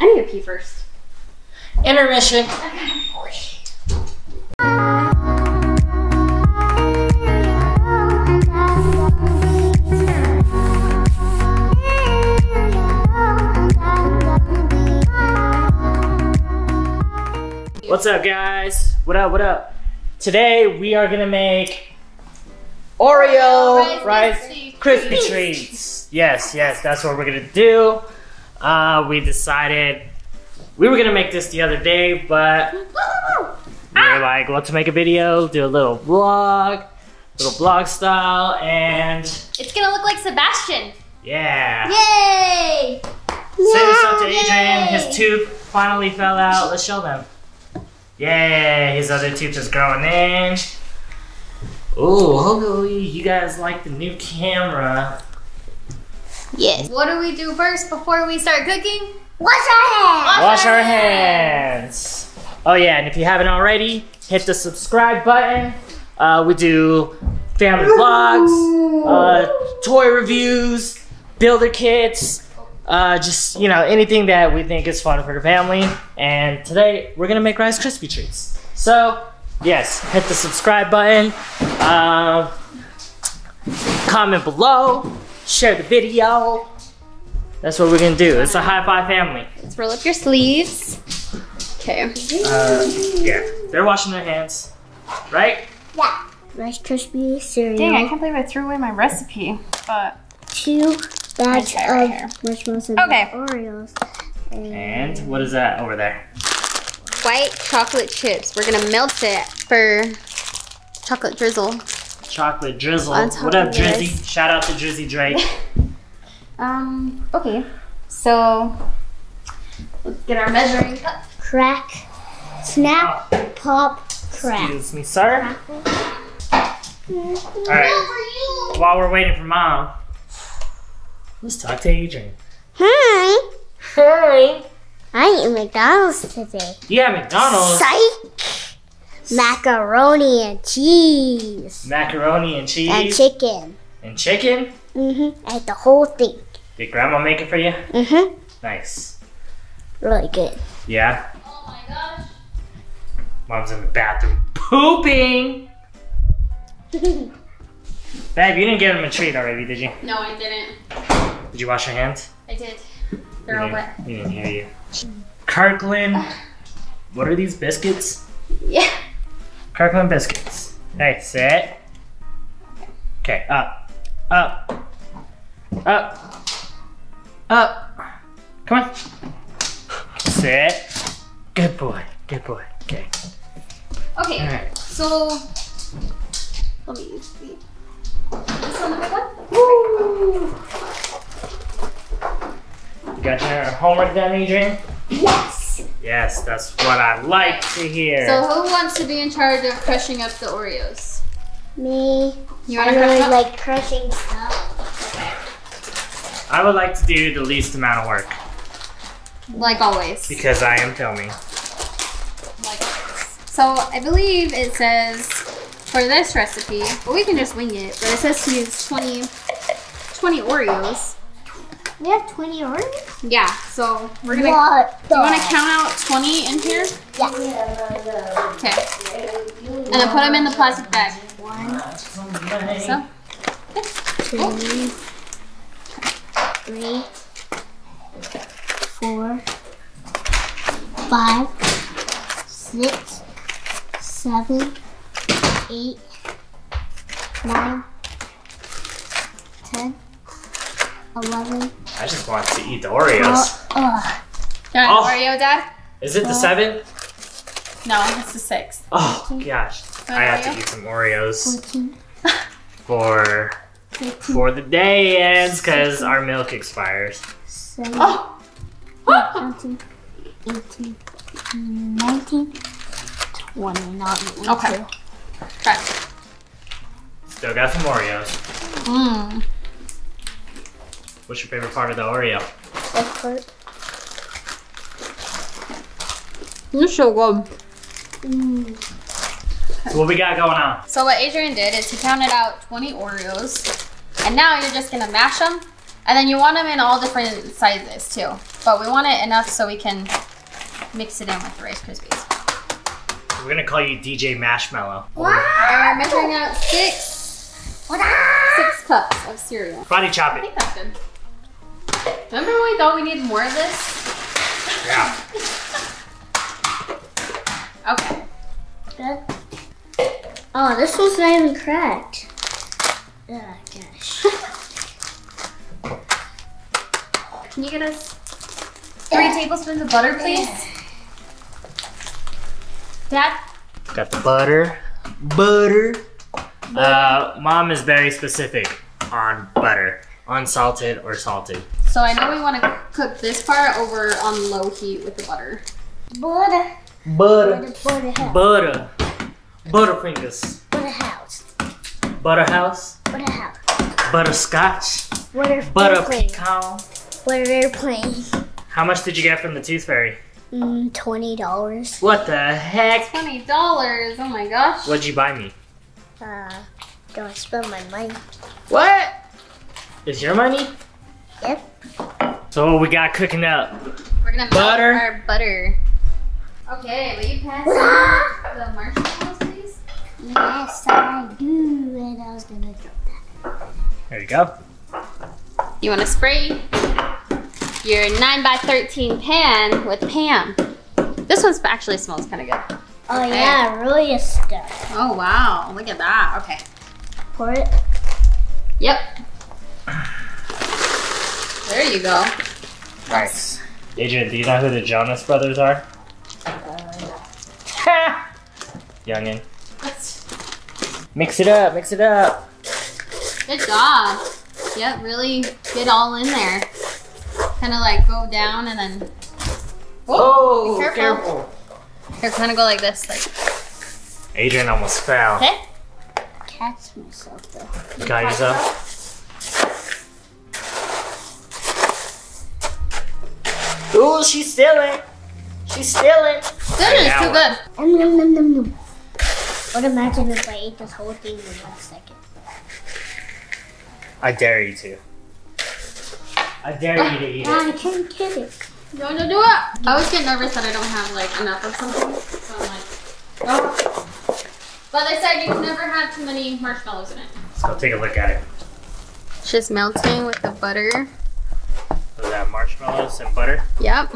I need to pee first. Intermission. Okay. What's up, guys? What up, what up? Today we are gonna make Oreo Rice Krispie treats. Yes, yes, that's what we're gonna do. We decided we were gonna make this the other day, but we were like, well, to make a video, do a little vlog style, and it's gonna look like Sebastian. Yeah. Yay! Say this up to Adrian. His tooth finally fell out. Let's show them. Yay, his other tooth is growing in. Ooh, hopefully you guys like the new camera. Yes. What do we do first before we start cooking? Wash our hands! Wash our hands! Oh yeah, and if you haven't already, hit the subscribe button. We do family vlogs, toy reviews, builder kits. Just, you know, anything that we think is fun for the family. And today, we're gonna make Rice Krispie treats. So, yes, hit the subscribe button, comment below, share the video. That's what we're gonna do. It's a high-five family. Let's roll up your sleeves. Okay. Yeah, they're washing their hands, right? Yeah. Rice Krispie cereal. Dang, I can't believe I threw away my recipe, but... 2 bags of marshmallows and Oreos. And what is that over there? White chocolate chips. We're gonna melt it for chocolate drizzle. Chocolate drizzle. What up, Drizzy? Shout out to Drizzy Drake. Okay. So let's get our measuring cup. Crack, snap, pop, crack. Excuse me, sir. All right. While we're waiting for Mom, let's talk to Adrian. Hi. Hi. I ate McDonald's today. You had McDonald's? Psych! Macaroni and cheese. Macaroni and cheese? And chicken. And chicken? Mm-hmm. I ate the whole thing. Did Grandma make it for you? Mm-hmm. Nice. Really good. Yeah? Oh my gosh. Mom's in the bathroom pooping. Babe, you didn't give him a treat already, did you? No, I didn't. Did you wash your hands? I did. They're all wet. We didn't hear you. Kirkland, what are these biscuits? Yeah. Kirkland biscuits. Hey, sit. Okay, up, up, up, up. Come on. Sit. Good boy, good boy. Okay. Okay, right. So let me use these. This one, the big one? Woo! You got your homework done, Adrian? Yes! Yes, that's what I like to hear. So who wants to be in charge of crushing up the Oreos? Me. You want to crush them? I really like crushing stuff. I would like to do the least amount of work. Like always. Because I am filming. Like always. So I believe it says... for this recipe, but we can just wing it. But it says to use 20 Oreos. We have 20 Oreos? Yeah, so we're gonna. Do you wanna count out 20 in here? Yeah. Okay. And then put them in the plastic bag. One, so, two, three, four, five, six, seven. 8, 9, 10, 11. I just want to eat the Oreos. You want an Oreo, Dad? Is it the 7? No, it's the 6. Oh, 14, gosh. I have to eat some Oreos 14. For 15, for the day ends because our milk expires. 7, 18, 19, 20. Not okay. Okay. Still got some Oreos. Mmm. What's your favorite part of the Oreo? This part. You're so good. Mm. So what we got going on? So what Adrian did is he counted out 20 Oreos. And now you're just going to mash them. And then you want them in all different sizes too. but we want it enough so we can mix it in with the Rice Krispies. We're gonna call you DJ Marshmallow. Wow! We're measuring out six cups of cereal. Karate chop it. I think that's good. Remember when we thought we needed more of this? Yeah. Okay. Good. Oh, this one's not even cracked. Oh, gosh. Can you get us 3 tablespoons of butter, please? Dad? Got the butter. Mom is very specific on butter. Unsalted or salted. So I know we want to cook this part over on low heat with the butter. Butter. Butterfingers. Butterhouse. Butterscotch. Butter pecan. Airplane. How much did you get from the Tooth Fairy? $20. What the heck? $20? Oh my gosh. What'd you buy me? Don't spend my money. What? Is your money? Yep. So what we got cooking up? We're gonna butter. Our butter. Okay, will you pass the marshmallows, please? Yes, I do. And I was gonna drop that. There you go. You wanna spray your 9x13 pan with Pam. This one actually smells kind of good. Oh okay. Yeah, really is stuff. Oh wow, look at that, okay. Pour it. Yep. There you go. Nice. Adrian, do you know who the Jonas Brothers are? Ha! Youngin. What? Mix it up. Good job. Yep, really get all in there. Kind of like go down and then. Whoa! Oh, careful. Here, kind of go like this. Like. Adrian almost fell. Okay. Catch myself though. Got yourself. Ooh, she's stealing. This is too good. Nom, nom, nom. What imagine if I ate this whole thing in 1 second? I dare you to. I dare you to eat it. I can't get it. Don't do it. I always get nervous that I don't have like enough of something. So I'm like, oh. But they said you can never have too many marshmallows in it. Let's go take a look at it. It's just melting with the butter. So that marshmallows and butter? Yep.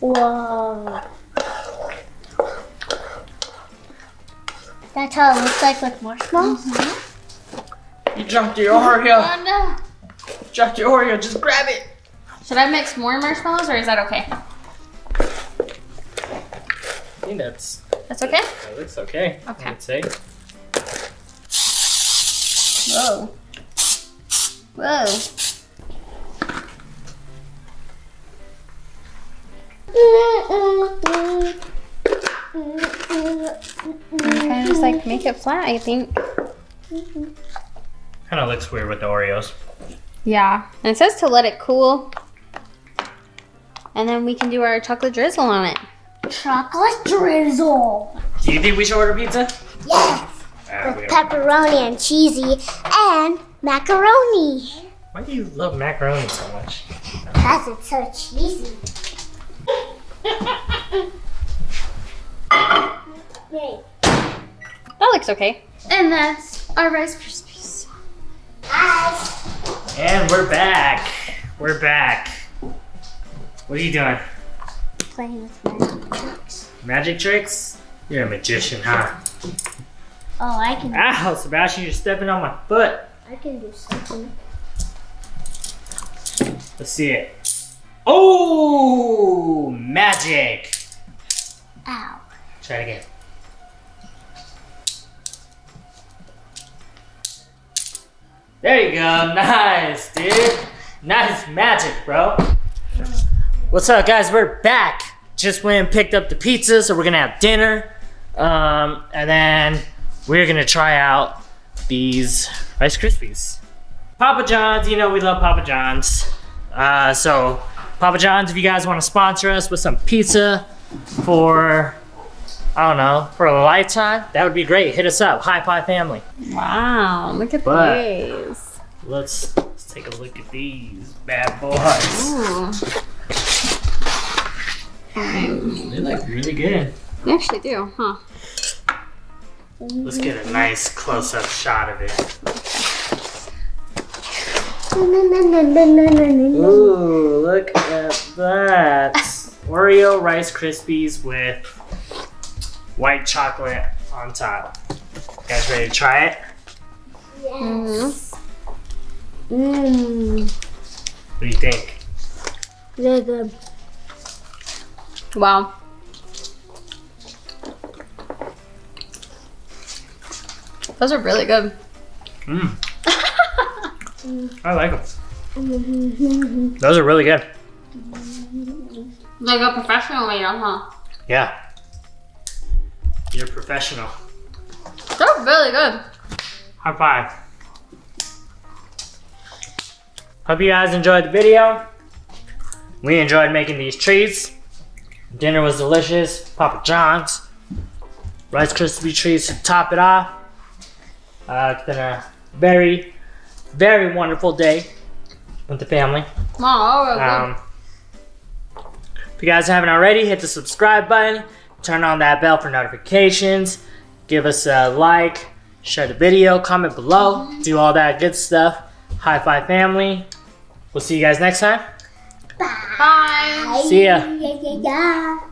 Whoa. That's how it looks like with marshmallows? Mm-hmm. You dropped your Oreo. Oh, no. Dropped your Oreo. Just grab it. Should I mix more marshmallows, or is that okay? I think that's okay. That looks okay. Okay. I would say. Whoa. Kind of just like make it flat, I think. Kind of looks weird with the Oreos. Yeah, and it says to let it cool. And then we can do our chocolate drizzle on it. Chocolate drizzle. Do you think we should order pizza? Yes. With pepperoni and cheesy and macaroni. Why do you love macaroni so much? Because it's so cheesy. That looks okay. And that's our Rice Krispies. And we're back. What are you doing? Playing with magic tricks. Magic tricks? You're a magician, huh? Oh, I can. Ow, Sebastian, you're stepping on my foot. I can do something. Let's see it. Oh, magic. Ow. Try it again. There you go, nice dude. Nice magic, bro. What's up guys, we're back. Just went and picked up the pizza, so we're gonna have dinner. And then we're gonna try out these Rice Krispies. Papa John's, you know we love Papa John's. So Papa John's, if you guys wanna sponsor us with some pizza for, I don't know, for a lifetime, that would be great. Hit us up, Hi Pie Family. Wow, look at these. Let's take a look at these bad boys. Ooh. They look really good. They actually do, huh? Let's get a nice close-up shot of it. Ooh, look at that. Oreo Rice Krispies with white chocolate on top. You guys ready to try it? Yes. Mmm. What do you think? Really good. Wow. Those are really good. Mmm. I like them. Those are really good. They go professional later, huh? Yeah. You're professional. They're really good. High five. Hope you guys enjoyed the video. We enjoyed making these treats. Dinner was delicious. Papa John's. Rice Krispie treats to top it off. It's been a very, very wonderful day with the family. If you guys haven't already, hit the subscribe button, turn on that bell for notifications, give us a like, share the video, comment below, do all that good stuff. High five, family. We'll see you guys next time. Bye. Bye. See ya.